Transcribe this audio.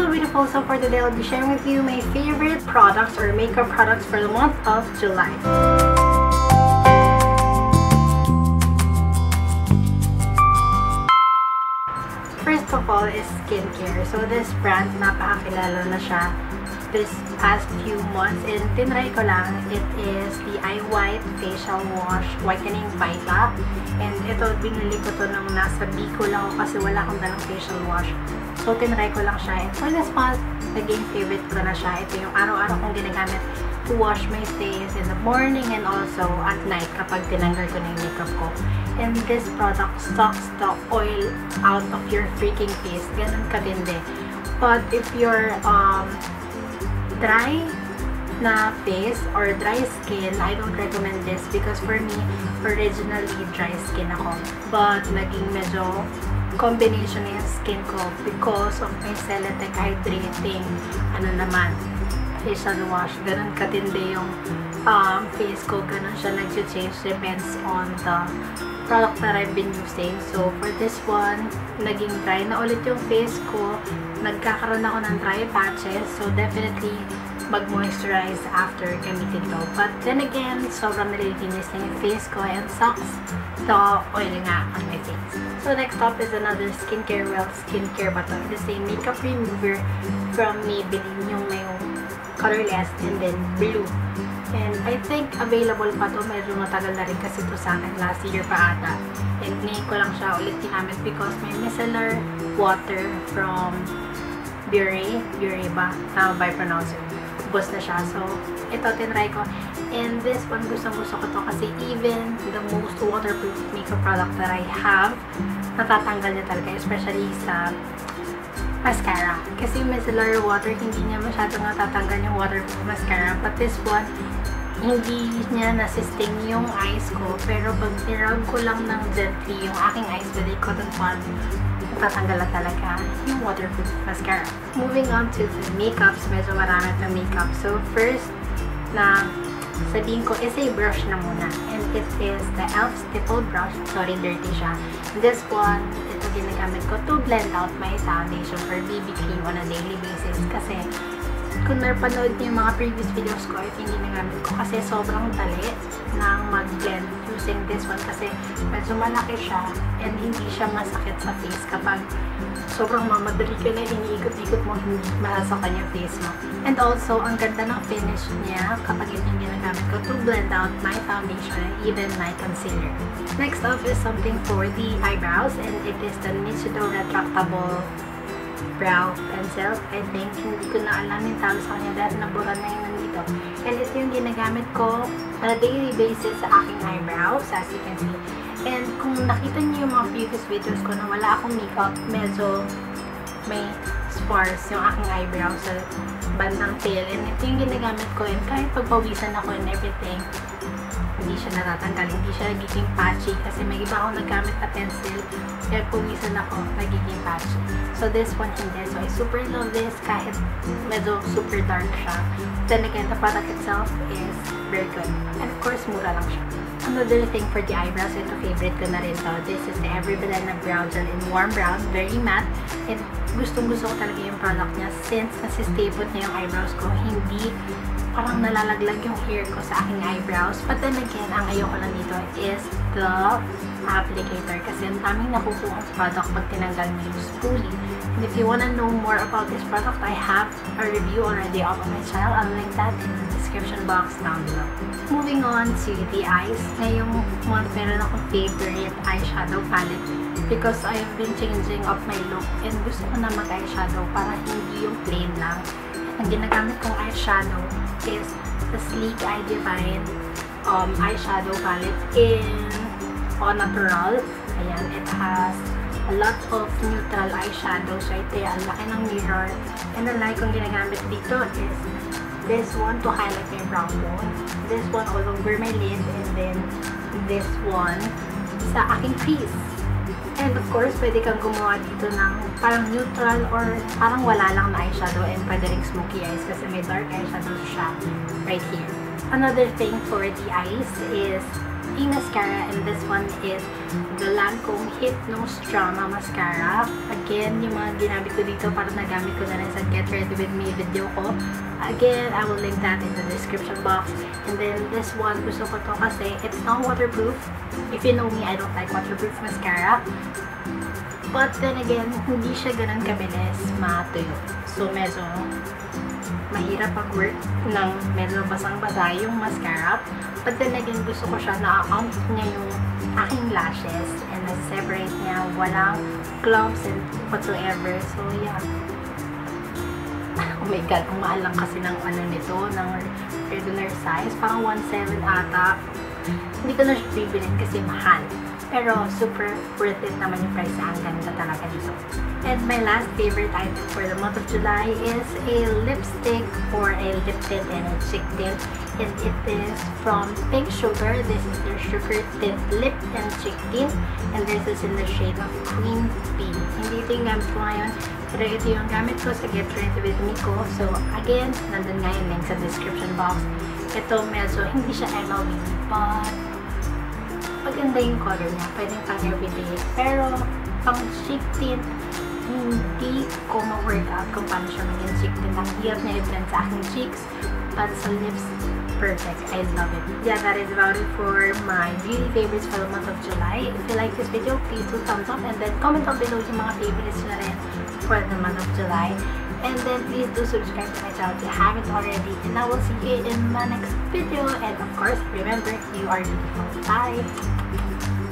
hello beautiful! So for today I'll be sharing with you my favorite products or makeup products for the month of July. First of all is skincare. So this brand, napakakilala na siya this past few months and tinry ko lang. It is the Eye White Facial Wash Whitening by Up. And ito, binili ko to nung nasa Bicol ako kasi wala akong dalang facial wash. So tinry ko lang siya. And for this month, naging favorite ko na siya. Ito yung araw-araw kong ginagamit to wash my face in the morning and also at night kapag tinanggal ko na yung makeup ko. And this product sucks the oil out of your freaking face. Ganun katindi. But if you're dry na face or dry skin, I don't recommend this because for me, originally dry skin ako. But naging medyo combination na yung skin ko because of my Celetec hydrating facial wash. Ganun katindi yung face ko. Ganun siya nag-change. Depends on the product that I've been using. So for this one, naging dry na ulit yung face ko. Nagkakaroon ako ng dry patches, so definitely mag-moisturize after gamitin to. But then again, sobrang nalilinis na yung face ko and sucks the oil nga on my face. So next up is another skincare, skincare ba to? This is a makeup remover from Maybelline, yung may colorless and then blue. And I think available pa to, medyo matagal na rin kasi to sa akin, last year pa ata. And ngayon ko lang siya ulit ginamit because may micellar water from Bure ba? Tama ba i-pronounce it? Ubos na siya. So, ito, tinry ko. And this one, gusto ko to kasi even the most waterproof makeup product that I have, natatanggal niya talaga, especially sa mascara. Kasi micellar water, hindi niya masyadong natatanggal yung waterproof mascara. But this one, hindi niya nasisting yung eyes ko. Pero pag nirub ko lang ng gently yung aking eyes with a cotton pad, tatanggal talaga yung waterproof mascara. Moving on to the makeups, medyo marami na makeup. So first na sabihin ko is a brush na muna. And it is the Elf Stipple Brush. Sorry, dirty siya. This one, ito ginagamit ko to blend out my foundation for BB cream on a daily basis. Kasi kung napanood niyo yung mga previous videos ko, ito yung ginagamit ko kasi sobrang dali ng mag-blend using this one kasi medyo malaki siya and hindi siya masakit sa face kapag sobrang mamadali ka na iniikot-ikot mo, hindi masasakan yung face mo. And also, ang ganda ng finish niya kapag ito yung ginagamit ko to blend out my foundation and even my concealer. Next up is something for the eyebrows and it is the Nichido retractable brow pencil. I think hindi ko na alam yung tawag sa kanya dahil nabura na yung nandito. And ito yung ginagamit ko on a daily basis sa aking eyebrows, as you can see. And kung nakita niyo yung mga previous videos ko na wala akong makeup, medyo may sparse yung aking eyebrows sa bandang tail. And ito yung ginagamit ko and kahit pagpawisan ako and everything, hindi siya natatanggal, hindi siya nagiging patchy kasi may iba akong nagamit na pencil kaya pumisan ako, nagiging patchy. So this one hindi, so I super love this kahit medyo super dark siya. Then again, the product itself is very good and of course mura lang siya. Another thing for the eyebrows, ito favorite ko na rin to. This is the Everbelena brow gel in warm brown, very matte. And gustong-gusto ko talaga yung product niya since nasistable niya yung eyebrows ko, hindi parang nalalaglag yung hair ko sa aking eyebrows. But then again, ang ayoko lang dito is the applicator kasi ang daming nakukuha sa product pag tinanggal mo yung spoolie. And if you wanna know more about this product, I have a review already up on my channel. I'll link that in the description box down below. Moving on to the eyes. Ngayong month, meron akong favorite eyeshadow palette because I've been changing up my look and gusto ko na mag-eyeshadow para hindi yung plain lang. Ang ginagamit kong eyeshadow is the Sleek Eye Defined eyeshadow palette in All Natural. Ayan, it has a lot of neutral eyeshadows. So ito, ang laki ng mirror. And the light kong ginagamit dito is this one to highlight my brow bone, this one all over my lid, and then this one sa aking crease. And of course, pwede kang gumawa dito ng parang neutral or parang wala lang na eyeshadow and pwede rin smoky eyes kasi may dark eyeshadow siya right here. Another thing for the eyes is a Sticky Mascara, and this one is the Lancôme Hypnose Drama Mascara. Again, yung mga ginamit ko dito, parang nagamit ko na rin sa Get Ready With Me video ko. Again, I will link that in the description box. And then this one, gusto ko to kasi it's not waterproof. If you know me, I don't like waterproof mascara. But then again, hindi siya ganun kabilis matuyo. So medyo mahirap mag-work ng medyo basang-basa yung mascara. But then again, gusto ko siya na-account niya yung aking lashes and na-separate niya. Walang clumps and whatsoever. So yeah. Oh my god, umahal lang kasi ng ano nito, ng regular size. Parang 1.7 ata. Hindi ko na siya bibilin kasi mahal. Pero super worth it naman yung price. Ang ganda talaga dito. And my last favorite item for the month of July is a lipstick or a lip tint and a cheek tint. And it is from Pink Sugar. This is their Sugar Tint Lip and Cheek Tint. And this is in the shade of Queen Bee. Hindi ito yung gamit ko ngayon. Pero ito yung gamit ko sa Get Ready With Me ko. So again, nandun nga yung link sa description box. Ito medyo hindi siya MLB, but maganda yung color niya. Pwedeng pang everyday. Pero, pang cheek tint, hindi ko ma-workout kung paano siya maging cheek tint. Ang hirap niya i-blend sa aking cheeks. But sa lips, perfect. I love it. Yeah, that is about it for my beauty favorites for the month of July. If you like this video, please do thumbs up and then comment down below yung mga favorites na rin for the month of July. And then please do subscribe to my channel if you haven't already. And I will see you in my next video. And of course, remember, you are beautiful. Bye!